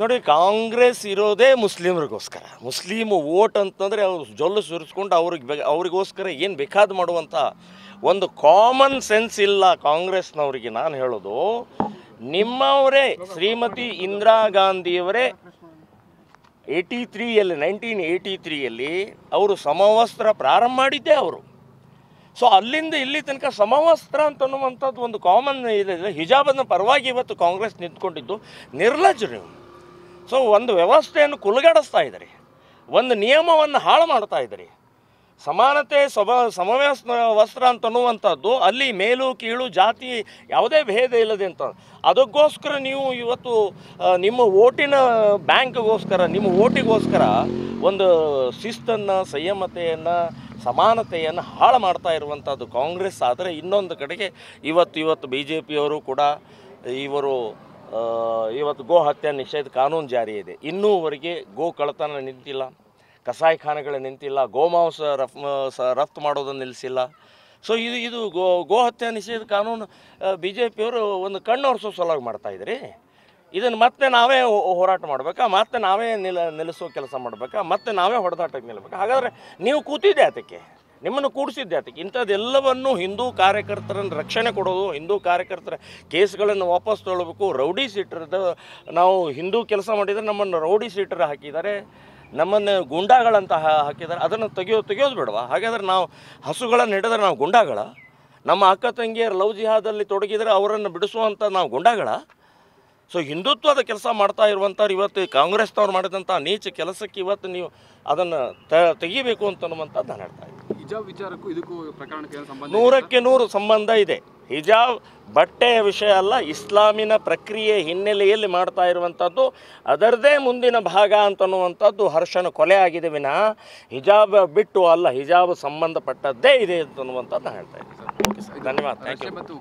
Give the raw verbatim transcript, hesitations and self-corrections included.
ನೋಡಿ ಕಾಂಗ್ರೆಸ್ ಇರೋದೇ ಮುಸ್ಲಿಮರಿಗೋಸ್ಕರ Muslim vote ಅಂತಂದ್ರೆ ಅವರು ಜೊಲ್ಲು ಸುರಿಸ್ಕೊಂಡು ಅವರಿಗೆ ಅವರಿಗೋಸ್ಕರ ಏನು ಬೇಕಾದ ಮಾಡುವಂತ ಒಂದು ಕಾಮನ್ ಸೆನ್ಸ್ ಇಲ್ಲ ಕಾಂಗ್ರೆಸ್ನವರಿಗೆ ನಾನು ಹೇಳೋದು ನಿಮ್ಮವರೇ ಶ್ರೀಮತಿ ಇಂದಿರಾ ಗಾಂಧಿಯವರೇ तिरासी ಯಲ್ಲಿ ನೈನ್ಟೀನ್ ಏಯ್ಟಿ ತ್ರೀ ಯಲ್ಲಿ ಅವರು ಸಮವಸ್ತ್ರ ಪ್ರಾರಂಭ ಮಾಡಿದ್ದೆ ಅವರು सो अल्लिंद इल्ली तनक समवस्त्र ಅಂತನ್ನುವಂತದ್ದು ಒಂದು ಕಾಮನ್ ಇದೆ ಹಿಜಾಬನ ಪರವಾಗಿ ಇವತ್ತು ಕಾಂಗ್ರೆಸ್ ನಿಂತುಕೊಂಡಿದ್ದು ನಿರ್ಲಜ್ಜರು सो ಒಂದು ವ್ಯವಸ್ಥೆಯನ್ನು ಕುಲಗಡಸ್ತಾ ಇದ್ದಾರೆ ಒಂದು ನಿಯಮವನ್ನು ಹಾಳು ಮಾಡ್ತಾ ಇದ್ದಾರೆ ಸಮಾನತೆ ಸಮವಸ್ತ್ರ ಅಂತನ್ನುವಂತದ್ದು ಅಲ್ಲಿ ಮೇಲು ಕೀಳು ಜಾತಿ ಯಾವುದೇ ಭೇದ ಇಲ್ಲದೆ ಅಂತ ಅದಕ್ಕೋಸ್ಕರ ನೀವು ಇವತ್ತು ನಿಮ್ಮ ವೋಟಿನ ಬ್ಯಾಂಕ್ಗೋಸ್ಕರ ನಿಮ್ಮ ವೋಟಿಗೋಸ್ಕರ ಒಂದು ಶಿಸ್ತನ್ನ ಸಂಯಮತೆಯನ್ನ ಸಮಾನತೆಯನ್ನು ಹಾಳು ಮಾಡ್ತಾ ಇರುವಂತದ್ದು ಕಾಂಗ್ರೆಸ್ ಆದರೆ ಇನ್ನೊಂದು ಕಡೆಗೆ ಇವತ್ತು ಇವತ್ತು ಬಿಜೆಪಿ ಅವರು ಕೂಡ ಇವರು ಇವತ್ತು ಗೋ ಹತ್ಯೆ ನಿಷೇಧ ಕಾನೂನು ಜಾರಿ ಇದೆ ಇನ್ನೂವರೆಗೆ ಗೋ ಕಳ್ಳತನ ನಿಂತಿಲ್ಲ ಕಸಾಯಿಖಾನೆಗಳು ನಿಂತಿಲ್ಲ ಗೋಮಾಂಸ ರಫ್ತು ಮಾಡೋದನ್ನು ನಿಲ್ಲಿಸಿಲ್ಲ सो ಇದು ಇದು ಗೋ ಗೋ ಹತ್ಯೆ ನಿಷೇಧ ಕಾನೂನು ಬಿಜೆಪಿ ಅವರು ಒಂದು ಕಣ್ಣೊರೆಸೋ ಸಲುವಾಗಿ ಮಾಡ್ತಾ ಇದ್ದಾರೆ ಇದನ್ನ ಮತ್ತೆ ನಾವೇ ಹೋರಾಟ ಮಾಡಬೇಕಾ ಮತ್ತೆ ನಾವೇ ನಿಲ್ಲ ನಿಲ್ಲಿಸೋ ಕೆಲಸ ಮಾಡಬೇಕಾ ಮತ್ತೆ ನಾವೇ ಹೊಡೆದಾಟಕ್ಕೆ ನಿಲ್ಲಬೇಕಾ ಹಾಗಾದರೆ ನೀವು ಕೂತಿದ್ದೆ ಅದಕ್ಕೆ ನಿಮ್ಮನ್ನು ಕೂಡಿಸಿದ್ದೆ ಅದಕ್ಕೆ ಇಂಥದ್ದೆಲ್ಲವನ್ನು ಹಿಂದೂ ಕಾರ್ಯಕರ್ತರನ್ನು ರಕ್ಷಣೆ ಕೊಡೋದು ಹಿಂದೂ ಕಾರ್ಯಕರ್ತರ ಕೇಸ್ಗಳನ್ನು ವಾಪಸ್ ತೊಗೊಳ್ಬೇಕು ರೌಡಿ ಸೀಟರ್ದು ನಾವು ಹಿಂದೂ ಕೆಲಸ ಮಾಡಿದರೆ ನಮ್ಮನ್ನು ರೌಡಿ ಸೀಟರ್ ಹಾಕಿದ್ದಾರೆ ನಮ್ಮನ್ನು ಗುಂಡಾಗಳಂತ ಹಾಕಿದ್ದಾರೆ ಅದನ್ನು ತೆಗೆಯೋ ತೆಗೆಯೋದು ಬೇಡವಾ ಹಾಗಾದರೆ ನಾವು ಹಸುಗಳನ್ನು ಹಿಡಿದ್ರೆ ನಾವು ಗುಂಡಾಗಳ ನಮ್ಮ ಅಕ್ಕ ತಂಗಿಯರು ಲವ್ ಜಿಹಾದಲ್ಲಿ ತೊಡಗಿದರೆ ಅವರನ್ನು ಬಿಡಿಸುವಂಥ ನಾವು ಗುಂಡಾಗಳ सो ಹಿಂದುತ್ವದ ಕೆಲಸ ಮಾಡ್ತಾ ಇರುವಂತವರು ಇವತ್ತು ಕಾಂಗ್ರೆಸ್ನವರು ಮಾಡಿದಂತ ನೀಚ ಕೆಲಸಕ್ಕೆ ಇವತ್ತು ನೀವು ಅದನ್ನ ತೆಗಿಬೇಕು ಅಂತನ್ನುವಂತದ್ದು ನಾನು ಹೇಳ್ತಾ ಇದ್ದೀನಿ ಹಿಜಾಬ್ ವಿಚಾರಕ್ಕೂ ಇದಕ್ಕೂ ಪ್ರಕರಣಕ್ಕೆ ಏನು ಸಂಬಂಧ ನೂರಕ್ಕೆ ನೂರು ಸಂಬಂಧ ಇದೆ ಹಿಜಾಬ್ ಬಟ್ಟೆಯ ವಿಷಯ ಅಲ್ಲ ಇಸ್ಲಾಮಿನ ಪ್ರಕ್ರಿಯೆ ಹಿನ್ನೆಲೆಯಲ್ಲಿ ಮಾಡ್ತಾ ಇರುವಂತದ್ದು ಅದರದೇ ಮುಂದಿನ ಭಾಗ ಅಂತನ್ನುವಂತದ್ದು ಹರ್ಷನ ಕೊಲೆ ಆಗಿದೆ ವಿನಾ ಹಿಜಾಬ್ ಬಿಟ್ಟು ಅಲ್ಲ ಹಿಜಾಬ್ ಸಂಬಂಧಪಟ್ಟದ್ದೇ ಇದೆ ಅಂತನ್ನುವಂತದ್ದು ನಾನು ಹೇಳ್ತಾ ಇದ್ದೀನಿ ಸರ್ ಓಕೆ ಸರ್ ಧನ್ಯವಾದ ಥ್ಯಾಂಕ್ ಯು